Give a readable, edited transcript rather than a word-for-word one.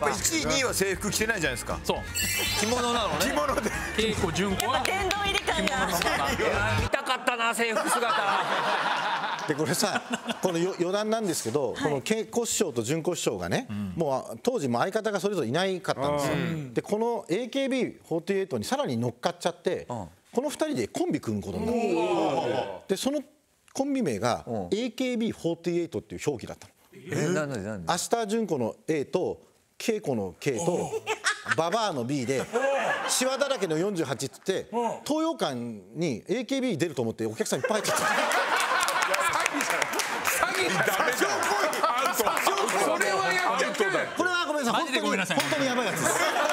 やっぱ1位2位は制服着てないじゃないですか。そう着物なのね。着物で結構順子は天童入り感が見たかったな、制服姿で。これさ、この余談なんですけど、この桂子師匠と順子師匠がね、もう当時も相方がそれぞれいないかったんですよ。でこの AKB48 にさらに乗っかっちゃって、この2人でコンビ組むことになって、そのコンビ名が AKB48 っていう表記だったの。明日順子の A と稽古の K とババアの B で、シワだらけの48っつって、東洋館に AKB 出ると思ってお客さんいっぱい入っちゃった。これはごめんなさい、本当にやばいやつです。